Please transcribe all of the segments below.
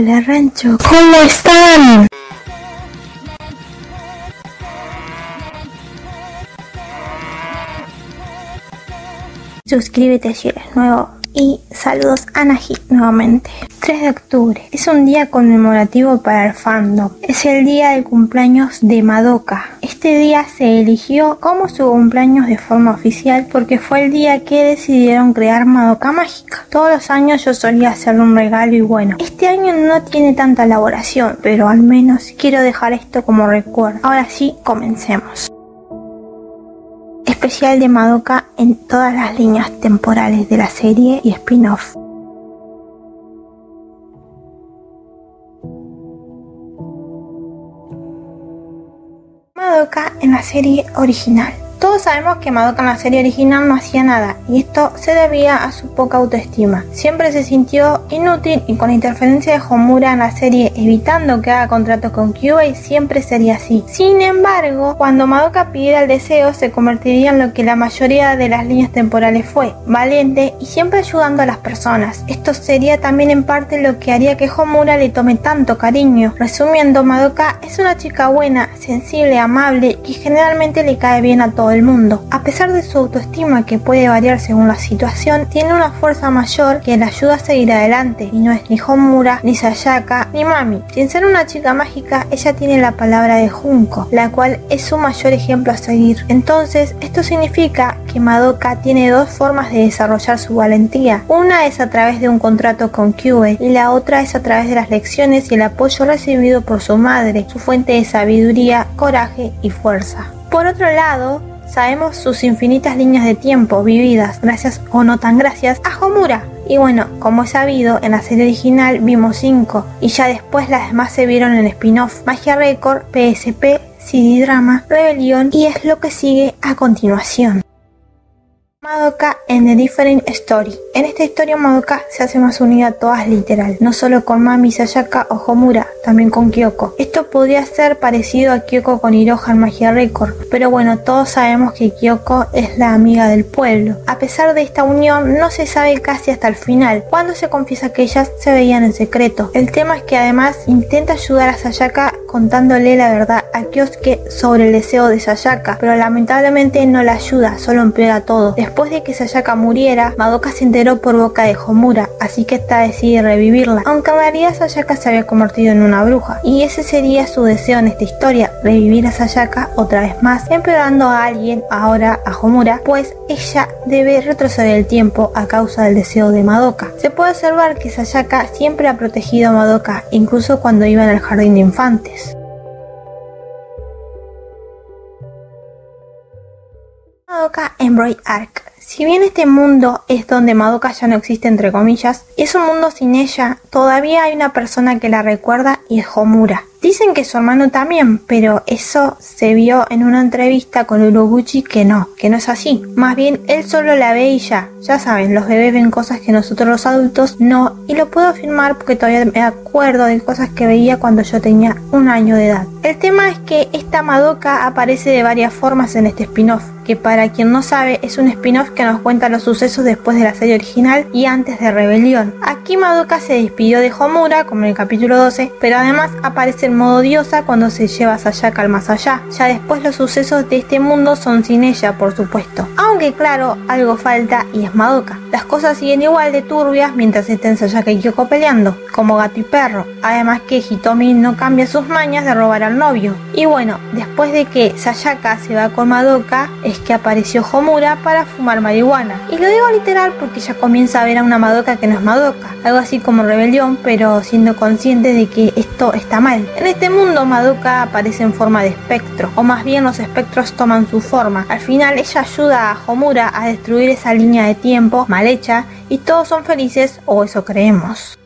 Hola Rancho, ¿cómo están? Suscríbete si eres nuevo y saludos a Naji nuevamente. 3 de octubre es un día conmemorativo para el fandom. Es el día del cumpleaños de Madoka. Este día se eligió como su cumpleaños de forma oficial porque fue el día que decidieron crear Madoka Mágica. Todos los años yo solía hacerle un regalo y bueno, este año no tiene tanta elaboración, pero al menos quiero dejar esto como recuerdo. Ahora sí, comencemos. Especial de Madoka en todas las líneas temporales de la serie y spin-off. Madoka en la serie original. Todos sabemos que Madoka en la serie original no hacía nada y esto se debía a su poca autoestima. Siempre se sintió inútil y con la interferencia de Homura en la serie evitando que haga contratos con Kyubey siempre sería así. Sin embargo, cuando Madoka pidiera el deseo se convertiría en lo que la mayoría de las líneas temporales fue, valiente y siempre ayudando a las personas. Esto sería también en parte lo que haría que Homura le tome tanto cariño. Resumiendo, Madoka es una chica buena, sensible, amable y generalmente le cae bien a todos. Del mundo. A pesar de su autoestima que puede variar según la situación, tiene una fuerza mayor que la ayuda a seguir adelante y no es ni Homura, ni Sayaka, ni Mami. Sin ser una chica mágica, ella tiene la palabra de Junko, la cual es su mayor ejemplo a seguir. Entonces, esto significa que Madoka tiene dos formas de desarrollar su valentía. Una es a través de un contrato con Kyubey y la otra es a través de las lecciones y el apoyo recibido por su madre, su fuente de sabiduría, coraje y fuerza. Por otro lado, sabemos sus infinitas líneas de tiempo vividas, gracias o no tan gracias, a Homura. Y bueno, como es sabido, en la serie original vimos 5 y ya después las demás se vieron en spin-off, Magia Record, PSP, CD Drama, Rebelión y es lo que sigue a continuación. Madoka en The Different Story. En esta historia Madoka se hace más unida a todas literal, no solo con Mami, Sayaka o Homura, también con Kyoko. Esto podría ser parecido a Kyoko con Iroha en Magia Record, pero bueno, todos sabemos que Kyoko es la amiga del pueblo. A pesar de esta unión, no se sabe casi hasta el final, cuando se confiesa que ellas se veían en secreto. El tema es que además intenta ayudar a Sayaka contándole la verdad a Kyosuke sobre el deseo de Sayaka, pero lamentablemente no la ayuda, solo empeora todo. Después de que Sayaka muriera, Madoka se enteró por boca de Homura, así que esta decide revivirla, aunque en realidad Sayaka se había convertido en una bruja, y ese sería su deseo en esta historia, revivir a Sayaka otra vez más, empeorando a alguien, ahora a Homura, pues ella debe retroceder el tiempo a causa del deseo de Madoka. Se puede observar que Sayaka siempre ha protegido a Madoka, incluso cuando iban al jardín de infantes. Madoka en Wraith Arc. Si bien este mundo es donde Madoka ya no existe entre comillas, es un mundo sin ella, todavía hay una persona que la recuerda y es Homura. Dicen que su hermano también, pero eso se vio en una entrevista con Urubuchi que no es así. Más bien, él solo la ve y ya. Ya saben, los bebés ven cosas que nosotros los adultos no, y lo puedo afirmar porque todavía me acuerdo de cosas que veía cuando yo tenía 1 año de edad. El tema es que esta Madoka aparece de varias formas en este spin-off, que para quien no sabe, es un spin-off que nos cuenta los sucesos después de la serie original y antes de Rebelión. Aquí Madoka se despidió de Homura, como en el capítulo 12, pero además aparece en modo diosa cuando se lleva a Sayaka al más allá. Ya después los sucesos de este mundo son sin ella, por supuesto. Aunque claro, algo falta y es Madoka. Las cosas siguen igual de turbias mientras estén Sayaka y Kyoko peleando, como gato y perro. Además que Hitomi no cambia sus mañas de robar al novio. Y bueno, después de que Sayaka se va con Madoka, es que apareció Homura para fumar marihuana. Y lo digo literal porque ya comienza a ver a una Madoka que no es Madoka. Algo así como Rebelión, pero siendo consciente de que esto está mal. En este mundo Madoka aparece en forma de espectro, o más bien los espectros toman su forma. Al final ella ayuda a Homura a destruir esa línea de tiempo mal hecha y todos son felices, o eso creemos.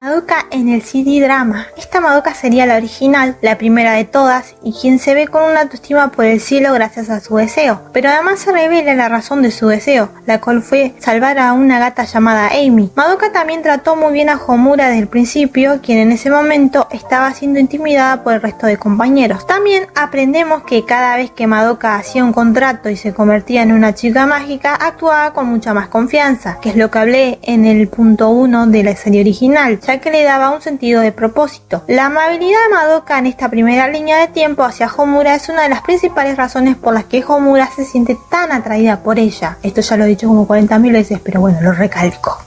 Madoka en el CD Drama. Esta Madoka sería la original, la primera de todas y quien se ve con una autoestima por el cielo gracias a su deseo. Pero además se revela la razón de su deseo, la cual fue salvar a una gata llamada Amy. Madoka también trató muy bien a Homura desde el principio, quien en ese momento estaba siendo intimidada por el resto de compañeros. También aprendemos que cada vez que Madoka hacía un contrato y se convertía en una chica mágica, actuaba con mucha más confianza, que es lo que hablé en el punto 1 de la serie original, ya ya que le daba un sentido de propósito. La amabilidad de Madoka en esta primera línea de tiempo hacia Homura es una de las principales razones por las que Homura se siente tan atraída por ella. Esto ya lo he dicho como 40.000 veces, pero bueno, lo recalco.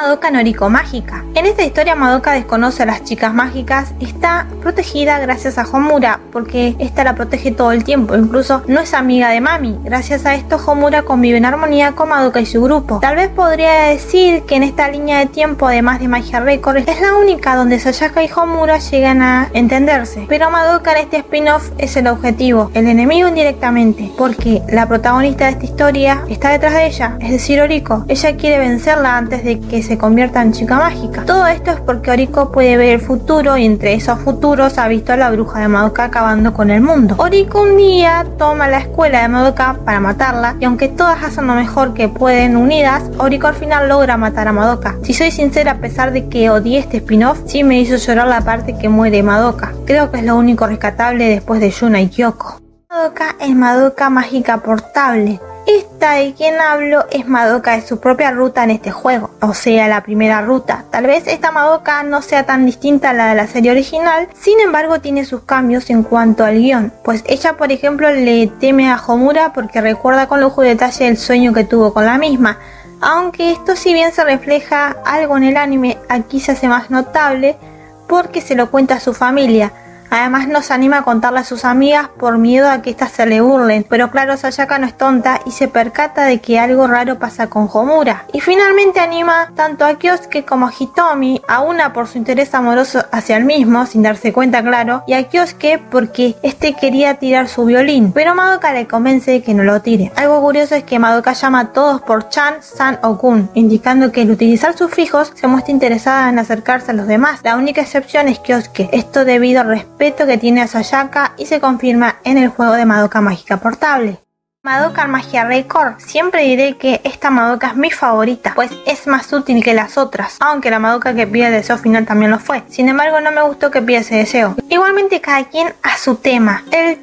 Madoka en Oriko Mágica. En esta historia Madoka desconoce a las chicas mágicas, está protegida gracias a Homura, porque esta la protege todo el tiempo, incluso no es amiga de Mami. Gracias a esto Homura convive en armonía con Madoka y su grupo. Tal vez podría decir que en esta línea de tiempo, además de Magia Record, es la única donde Sayaka y Homura llegan a entenderse. Pero Madoka en este spin-off es el objetivo, el enemigo indirectamente, porque la protagonista de esta historia está detrás de ella, es decir Oriko. Ella quiere vencerla antes de que se convierta en chica mágica. Todo esto es porque Oriko puede ver el futuro y entre esos futuros ha visto a la bruja de Madoka acabando con el mundo. Oriko un día toma la escuela de Madoka para matarla y aunque todas hacen lo mejor que pueden unidas, Oriko al final logra matar a Madoka. Si soy sincera, a pesar de que odié este spin-off, sí me hizo llorar la parte que muere Madoka. Creo que es lo único rescatable después de Yuna y Kyoko. Madoka es Madoka Mágica Portable. Esta de quien hablo es Madoka de su propia ruta en este juego, o sea la primera ruta. Tal vez esta Madoka no sea tan distinta a la de la serie original, sin embargo tiene sus cambios en cuanto al guión, pues ella por ejemplo le teme a Homura porque recuerda con lujo y detalle el sueño que tuvo con la misma. Aunque esto si bien se refleja algo en el anime, aquí se hace más notable porque se lo cuenta a su familia. Además nos anima a contarle a sus amigas por miedo a que éstas se le burlen, pero claro, Sayaka no es tonta y se percata de que algo raro pasa con Homura. Y finalmente anima tanto a Kyosuke como a Hitomi, a una por su interés amoroso hacia el mismo, sin darse cuenta claro, y a Kyosuke porque este quería tirar su violín, pero Madoka le convence de que no lo tire. Algo curioso es que Madoka llama a todos por Chan, San o Kun, indicando que al utilizar sufijos se muestra interesada en acercarse a los demás. La única excepción es Kyosuke, esto debido al respeto que tiene a Sayaka y se confirma en el juego de Madoka Mágica Portable. Madoka en Magia Record. Siempre diré que esta Madoka es mi favorita, pues es más útil que las otras, aunque la Madoka que pide el deseo final también lo fue. Sin embargo, no me gustó que pida ese deseo. Igualmente cada quien a su tema. El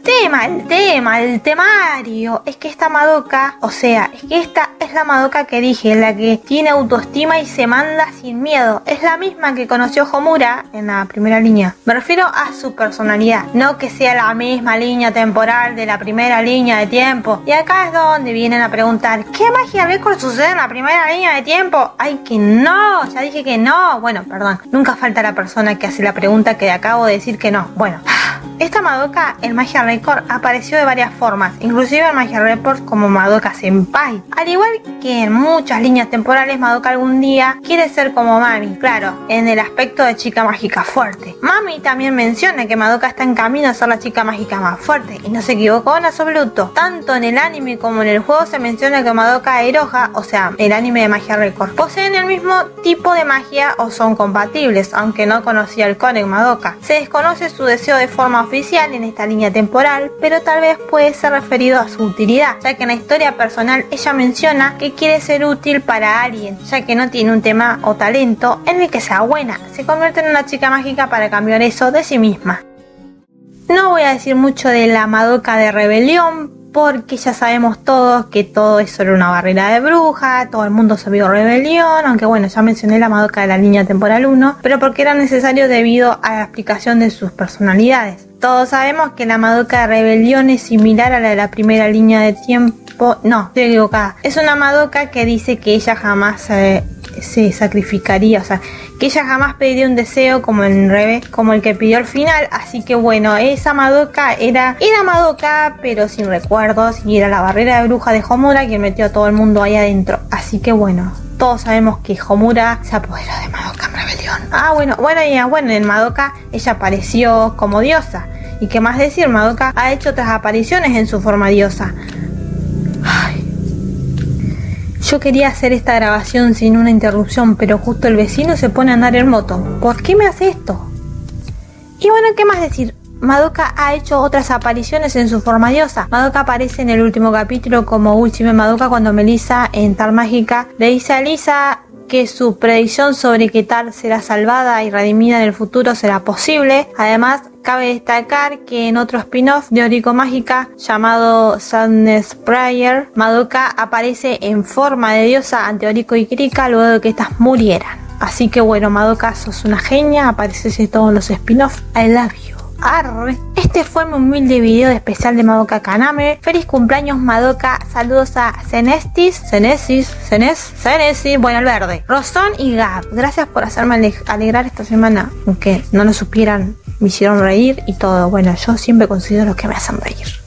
temario es que esta Madoka, o sea, es que esta es la Madoka que dije, la que tiene autoestima y se manda sin miedo. Es la misma que conoció Homura en la primera línea. Me refiero a su personalidad, no que sea la misma línea temporal de la primera línea de tiempo. Y acá es donde vienen a preguntar, ¿qué Magia Record sucede en la primera línea de tiempo? ¡Ay, que no! Ya dije que no. Bueno, perdón. Nunca falta la persona que hace la pregunta que acabo de decir que no. Bueno. Esta Madoka en Magia Record apareció de varias formas, inclusive en Magia Record como Madoka Senpai. Al igual que en muchas líneas temporales, Madoka algún día quiere ser como Mami, claro, en el aspecto de chica mágica fuerte. Mami también menciona que Madoka está en camino a ser la chica mágica más fuerte, y no se equivocó en absoluto. Tanto en el anime como en el juego se menciona que Madoka e Iroha, o sea, el anime de Magia Record, poseen el mismo tipo de magia o son compatibles, aunque no conocía el código Madoka. Se desconoce su deseo de forma oficial en esta línea temporal, pero tal vez puede ser referido a su utilidad, ya que en la historia personal ella menciona que quiere ser útil para alguien, ya que no tiene un tema o talento en el que sea buena. Se convierte en una chica mágica para cambiar eso de sí misma. No voy a decir mucho de la Madoka de Rebelión, porque ya sabemos todos que todo es solo una barrera de bruja, todo el mundo se vio rebelión, aunque bueno, ya mencioné la Madoka de la línea temporal 1, pero porque era necesario debido a la explicación de sus personalidades. Todos sabemos que la Madoka de Rebelión es similar a la de la primera línea de tiempo, no, estoy equivocada. Es una Madoka que dice que ella jamás se sacrificaría, o sea, que ella jamás pediría un deseo como el que pidió al final, así que bueno, esa Madoka era Madoka pero sin recuerdos y era la barrera de bruja de Homura que metió a todo el mundo ahí adentro, así que bueno, todos sabemos que Homura se apoderó de Madoka en Rebelión. Ah, bueno, en Madoka ella apareció como diosa y qué más decir, Madoka ha hecho otras apariciones en su forma diosa. Yo quería hacer esta grabación sin una interrupción, pero justo el vecino se pone a andar en moto. ¿Por qué me hace esto? Y bueno, ¿qué más decir? Madoka ha hecho otras apariciones en su forma diosa. Madoka aparece en el último capítulo como Ultimate Madoka cuando Melissa en Tar Mágica le dice a Lisa que su predicción sobre que Tar será salvada y redimida en el futuro será posible. Además, cabe destacar que en otro spin-off de Oriko Mágica llamado Sadness Prayer, Madoka aparece en forma de diosa ante Oriko y Krika luego de que estas murieran. Así que bueno, Madoka, sos una genia, apareces en todos los spin-offs. I love you. Arre. Este fue mi humilde video especial de Madoka Kaname. Feliz cumpleaños, Madoka. Saludos a Cenesis, bueno, el verde, Rosón y Gab. Gracias por hacerme alegrar esta semana, aunque no lo supieran, me hicieron reír y todo. Bueno, yo siempre considero los que me hacen reír.